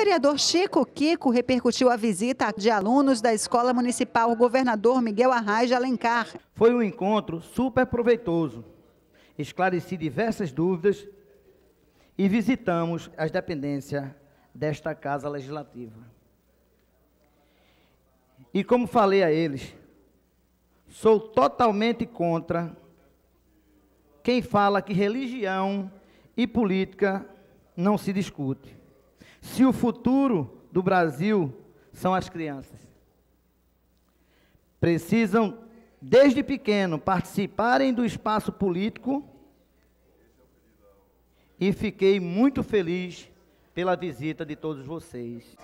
vereador Chico Kiko repercutiu a visita de alunos da Escola Municipal Governador Miguel Arraes de Alencar. Foi um encontro super proveitoso. Esclareci diversas dúvidas e visitamos as dependências desta Casa Legislativa. E como falei a eles, sou totalmente contra quem fala que religião e política não se discute. Se o futuro do Brasil são as crianças, precisam, desde pequeno, participarem do espaço político, e fiquei muito feliz pela visita de todos vocês.